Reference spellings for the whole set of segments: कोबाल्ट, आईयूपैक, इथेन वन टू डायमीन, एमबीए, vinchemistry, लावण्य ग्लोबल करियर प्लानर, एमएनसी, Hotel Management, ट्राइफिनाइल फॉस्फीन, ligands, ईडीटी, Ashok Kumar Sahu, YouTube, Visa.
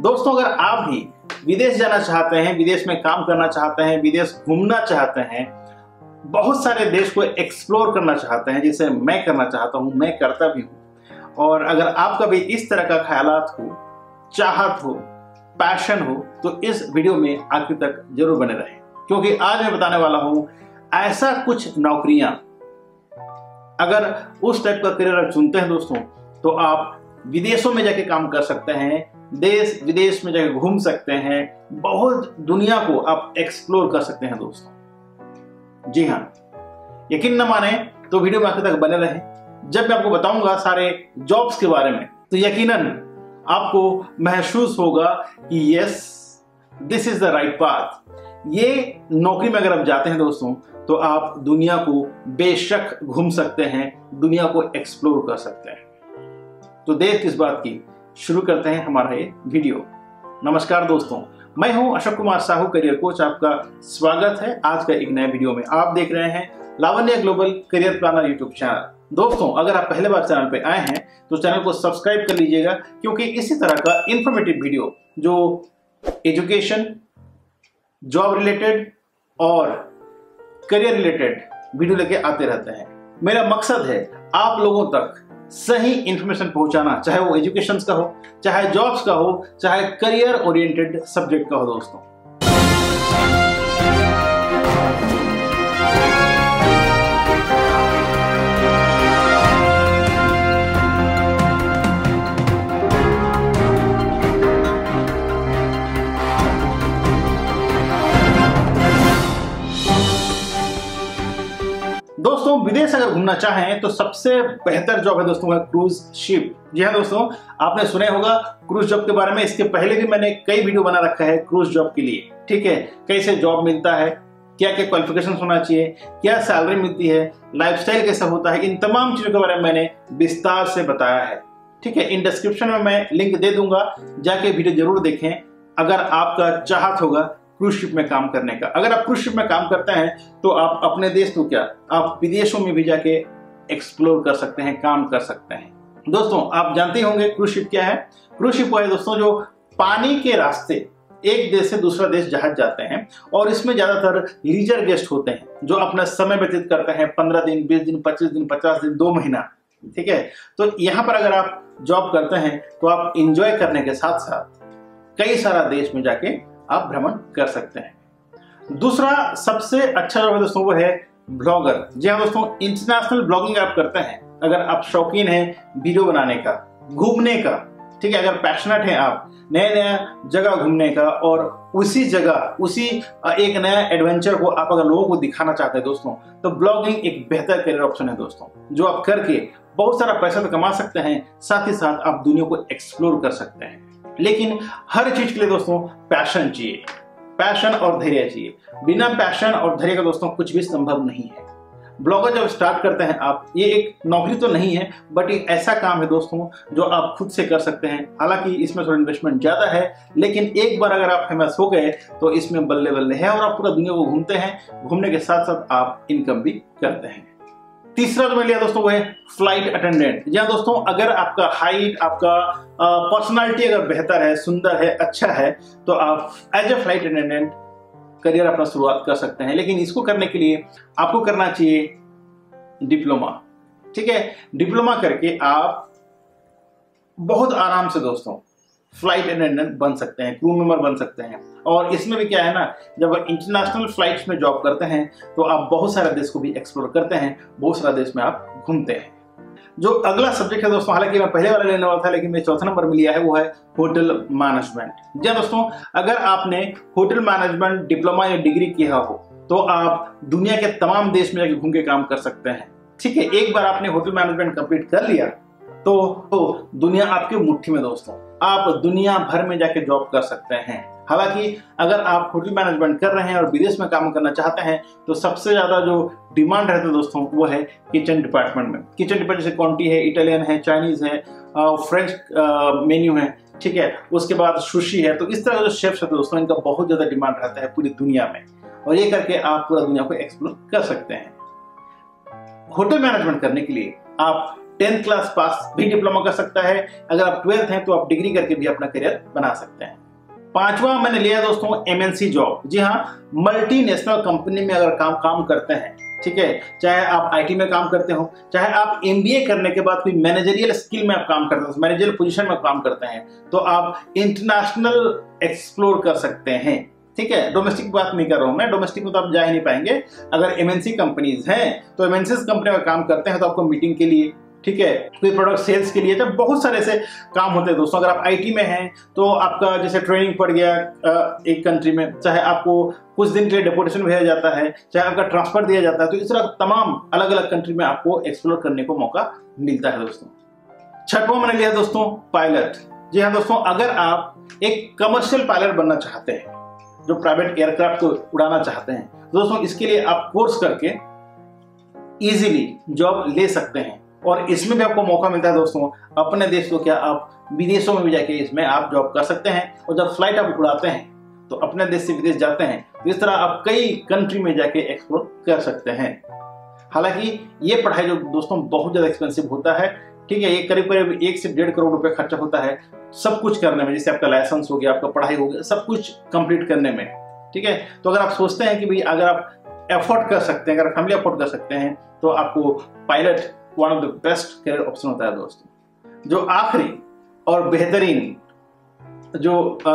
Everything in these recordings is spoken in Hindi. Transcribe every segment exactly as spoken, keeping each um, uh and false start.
दोस्तों, अगर आप भी विदेश जाना चाहते हैं, विदेश में काम करना चाहते हैं, विदेश घूमना चाहते हैं, बहुत सारे देश को एक्सप्लोर करना चाहते हैं, जिसे मैं करना चाहता हूं, मैं करता भी हूं, और अगर आपका भी इस तरह का ख्यालात हो, चाहत हो, पैशन हो, तो इस वीडियो में आखिर तक जरूर बने रहें, क्योंकि आज मैं बताने वाला हूं ऐसा कुछ नौकरियां, अगर उस टाइप का करियर आप चुनते हैं दोस्तों, तो आप विदेशों में जाके काम कर सकते हैं, देश विदेश में जाके घूम सकते हैं, बहुत दुनिया को आप एक्सप्लोर कर सकते हैं दोस्तों। जी हाँ, यकीन न माने तो वीडियो में आखिर तक बने रहें। जब मैं आपको बताऊंगा सारे जॉब्स के बारे में, तो यकीनन आपको महसूस होगा कि yes, this is the right path. ये नौकरी में अगर आप जाते हैं दोस्तों, तो आप दुनिया को बेशक घूम सकते हैं, दुनिया को एक्सप्लोर कर सकते हैं। तो देर किस बात की, शुरू करते हैं हमारा ये वीडियो। नमस्कार दोस्तों, मैं हूं अशोक कुमार साहू, करियर कोच। आपका स्वागत है आज का एक नए वीडियो में। आप देख रहे हैं लावण्य ग्लोबल करियर प्लानर YouTube channel. दोस्तों, अगर आप पहले बार चैनल पर आए हैं तो चैनल को सब्सक्राइब कर लीजिएगा, क्योंकि इसी तरह का इंफॉर्मेटिव वीडियो जो एजुकेशन, जॉब रिलेटेड और करियर रिलेटेड वीडियो लेके आते रहते हैं। मेरा मकसद है आप लोगों तक सही इंफॉर्मेशन पहुंचाना, चाहे वो एजुकेशन का हो, चाहे जॉब्स का हो, चाहे करियर ओरिएंटेड सब्जेक्ट का हो दोस्तों। दोस्तों, विदेश अगर घूमना चाहें तो सबसे बेहतर जॉब है दोस्तों क्रूज शिप। जी हाँ दोस्तों, आपने सुने होगा क्रूज जॉब के बारे में। इसके पहले भी मैंने कई वीडियो बना रखा है क्रूज जॉब के लिए। ठीक है, कैसे जॉब मिलता है, क्या क्या क्वालिफिकेशन होना चाहिए, क्या सैलरी मिलती है, लाइफस्टाइल कैसा होता है, इन तमाम चीजों के बारे में मैंने विस्तार से बताया है। ठीक है, इन डिस्क्रिप्शन में मैं लिंक दे दूंगा, जाके वीडियो जरूर देखें अगर आपका चाहत होगा क्रूज शिप में काम करने का। अगर आप क्रूज शिप में काम करते हैं तो आप अपने देश को क्या, आप विदेशों में भी जाके एक्सप्लोर कर सकते हैं, काम कर सकते हैं। दोस्तों, आप जानते होंगे क्रूज शिप क्या है। क्रूज शिप वो है दोस्तों जो पानी के रास्ते एक देश से दूसरा देश जहाज जाते हैं, और इसमें ज्यादातर लीजर गेस्ट होते हैं जो अपना समय व्यतीत करते हैं पंद्रह दिन, बीस दिन, पच्चीस दिन, पचास दिन, दो महीना। ठीक है, तो यहाँ पर अगर आप जॉब करते हैं तो आप इंजॉय करने के साथ साथ कई सारा देश में जाके आप भ्रमण कर सकते हैं। दूसरा सबसे अच्छा जॉब है दोस्तों वो है ब्लॉगर। जी हाँ दोस्तों, इंटरनेशनल ब्लॉगिंग आप करते हैं, अगर आप शौकीन हैं वीडियो बनाने का, घूमने का, ठीक है, अगर पैशनेट हैं आप नया नया जगह घूमने का, और उसी जगह उसी एक नया एडवेंचर को आप अगर लोगों को दिखाना चाहते हैं दोस्तों, तो ब्लॉगिंग एक बेहतर करियर ऑप्शन है दोस्तों, जो आप करके बहुत सारा पैसा कमा सकते हैं, साथ ही साथ आप दुनिया को एक्सप्लोर कर सकते हैं। लेकिन हर चीज के लिए दोस्तों पैशन चाहिए, पैशन और धैर्य चाहिए। बिना पैशन और धैर्य का दोस्तों कुछ भी संभव नहीं है। ब्लॉगर जब स्टार्ट करते हैं आप, ये एक नौकरी तो नहीं है, बट एक ऐसा काम है दोस्तों जो आप खुद से कर सकते हैं। हालांकि इसमें थोड़ा इन्वेस्टमेंट ज्यादा है, लेकिन एक बार अगर आप फेमस हो गए तो इसमें बल्ले बल्ले है, और आप पूरा दुनिया को घूमते हैं, घूमने के साथ साथ आप इनकम भी करते हैं। तीसरा जो मैंने लिया दोस्तों वो है फ्लाइट अटेंडेंट। या दोस्तों, अगर आपका हाइट, आपका पर्सनालिटी अगर बेहतर है, सुंदर है, अच्छा है, तो आप as a flight attendant career अपना शुरुआत कर सकते हैं। लेकिन इसको करने के लिए आपको करना चाहिए डिप्लोमा। ठीक है, डिप्लोमा करके आप बहुत आराम से दोस्तों फ्लाइट अटेंडेंट बन सकते हैं, क्रू मेंबर बन सकते हैं। और इसमें भी क्या है ना, जब आप इंटरनेशनल फ्लाइट्स में जॉब करते हैं तो आप बहुत सारे देश को भी एक्सप्लोर करते हैं, बहुत सारे देश में आप घूमते हैं। जो अगला सब्जेक्ट है दोस्तों, हालांकि मैं पहले वाला लेने वाला था, लेकिन मैं चौथा नंबर में लिया है, वो है होटल मैनेजमेंट। जी दोस्तों, अगर आपने होटल मैनेजमेंट डिप्लोमा या डिग्री किया हो तो आप दुनिया के तमाम देश में जाकर घूम के काम कर सकते हैं। ठीक है, एक बार आपने होटल मैनेजमेंट कंप्लीट कर लिया तो, तो दुनिया आपकी मुट्ठी में दोस्तों, आप दुनिया भर में जाके जॉब कर सकते हैं। हालांकि अगर आप होटल मैनेजमेंट कर रहे हैं और विदेश में काम करना चाहते हैं तो सबसे ज़्यादा जो डिमांड रहता है दोस्तों वो है किचन डिपार्टमेंट में। किचन डिपार्टमेंट जैसे कॉन्टी है, इटालियन है, चाइनीज़ है, फ्रेंच मेन्यू है, ठीक है, उसके बाद सुशी है। तो इस तरह जो शेफ्स होते हैं दोस्तों, इनका बहुत ज़्यादा डिमांड रहता है पूरी दुनिया में, और ये करके आप पूरा दुनिया को एक्सप्लोर कर सकते हैं। होटल मैनेजमेंट करने के लिए आप टेंथ क्लास पास भी डिप्लोमा कर सकता है। अगर आप ट्वेल्थ हैं तो आप डिग्री करके भी अपना करियर बना सकते हैं। पांचवा मैंने लिया दोस्तों एमएनसी जॉब। जी हाँ, मल्टीनेशनल कंपनी में अगर काम काम करते हैं, ठीक है, चाहे आप आईटी में काम करते हो, चाहे आप एमबीए करने के बाद कोई मैनेजरियल स्किल में आप काम करते हो, मैनेजरियल पोजीशन में काम करते हैं, तो आप इंटरनेशनल एक्सप्लोर कर सकते हैं। ठीक है, डोमेस्टिक बात नहीं कर रहा हूं मैं, डोमेस्टिक में तो आप जा ही नहीं पाएंगे। अगर एमएनसी कंपनीज हैं तो एमएनसी कंपनी में काम करते हैं तो आपको मीटिंग के लिए, ठीक है, कोई प्रोडक्ट सेल्स के लिए, तो बहुत सारे ऐसे काम होते हैं दोस्तों। अगर आप आईटी में हैं तो आपका जैसे ट्रेनिंग पड़ गया एक कंट्री में, चाहे आपको कुछ दिन के लिए डेपुटेशन भेजा जाता है, चाहे आपका ट्रांसफर दिया जाता है, तो इस तरह तमाम अलग अलग कंट्री में आपको एक्सप्लोर करने को मौका मिलता है दोस्तों। छठवां मैंने लिया दोस्तों पायलट। जी हाँ दोस्तों, अगर आप एक कमर्शियल पायलट बनना चाहते हैं, जो प्राइवेट एयरक्राफ्ट को उड़ाना चाहते हैं दोस्तों, इसके लिए आप कोर्स करके इजीली जॉब ले सकते हैं। और इसमें भी आपको मौका मिलता है दोस्तों, अपने देश को क्या, आप विदेशों में भी जाके इसमें आप जॉब कर सकते हैं। और जब फ्लाइट आप उड़ाते हैं तो अपने देश से विदेश जाते हैं, तो इस तरह आप कई कंट्री में जाके एक्सप्लोर कर सकते हैं। हालांकि ये पढ़ाई जो दोस्तों बहुत ज़्यादा एक्सपेंसिव होता है, ठीक है, ये करीब करीब एक से डेढ़ करोड़ रुपए खर्चा होता है सब कुछ करने में, जैसे आपका लाइसेंस हो गया, आपका पढ़ाई हो गया, सब कुछ कंप्लीट करने में। ठीक है, तो अगर आप सोचते हैं कि भाई अगर आप एफोर्ड कर सकते हैं, अगर फैमिली अफोर्ड कर सकते हैं, तो आपको pilot one of the best career option होता है दोस्तों। जो आखिरी और बेहतरीन जो आ,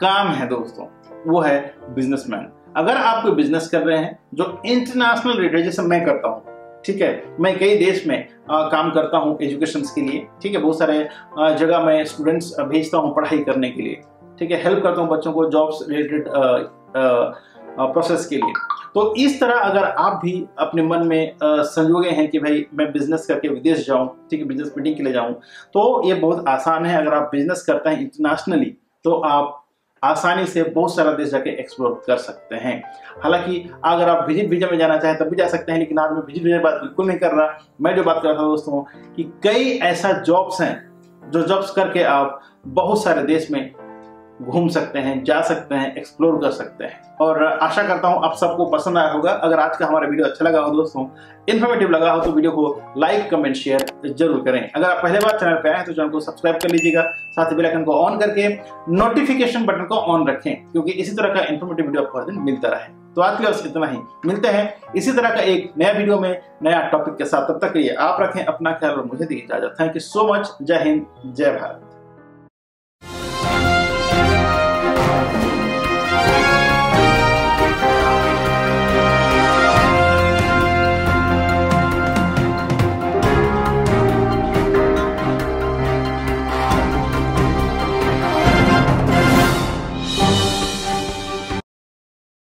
काम है दोस्तों, वो है बिजनेसमैन। अगर आप कोई बिजनेस कर रहे हैं जो इंटरनेशनल रिलेटेड, जैसे मैं करता हूँ, ठीक है, मैं कई देश में आ, काम करता हूँ एजुकेशन के लिए, ठीक है, बहुत सारे जगह मैं स्टूडेंट्स भेजता हूँ पढ़ाई करने के लिए, ठीक है, हेल्प करता हूँ बच्चों को जॉब्स रिलेटेड प्रोसेस के लिए। तो इस तरह अगर आप भी अपने मन में संजोगे हैं कि भाई मैं बिजनेस करके विदेश जाऊं, ठीक है, बिजनेस मीटिंग के लिए जाऊं, तो ये बहुत आसान है। अगर आप बिजनेस करते हैं इंटरनेशनली तो आप आसानी से बहुत सारा देश जाके एक्सप्लोर कर सकते हैं। हालांकि अगर आप विजिट वीजा में जाना चाहें तब भी जा सकते हैं, लेकिन आज मैं विजिट वीजा की बात बिल्कुल नहीं कर रहा। मैं जो बात कर रहा था दोस्तों कि कई ऐसा जॉब्स हैं जो जॉब्स करके आप बहुत सारे देश में घूम सकते हैं, जा सकते हैं, एक्सप्लोर कर सकते हैं। और आशा करता हूं आप सबको पसंद आया होगा। अगर आज का हमारा वीडियो अच्छा लगा हो दोस्तों, इन्फॉर्मेटिव लगा हो, तो वीडियो को लाइक कमेंट शेयर जरूर करें। अगर आप पहले बार चैनल पर आए हैं तो चैनल को सब्सक्राइब कर लीजिएगा, साथ ही बेल आइकन को ऑन करके नोटिफिकेशन बटन को ऑन रखें, क्योंकि इसी तरह का इन्फॉर्मेटिव वीडियो आपको हर दिन मिलता रहे। तो आज के लिए इतना ही, मिलते हैं इसी तरह का एक नया वीडियो में नया टॉपिक के साथ। तब तक के लिए आप रखें अपना ख्याल और मुझे दीजिए इजाजत। Thank you so much. जय हिंद, जय भारत।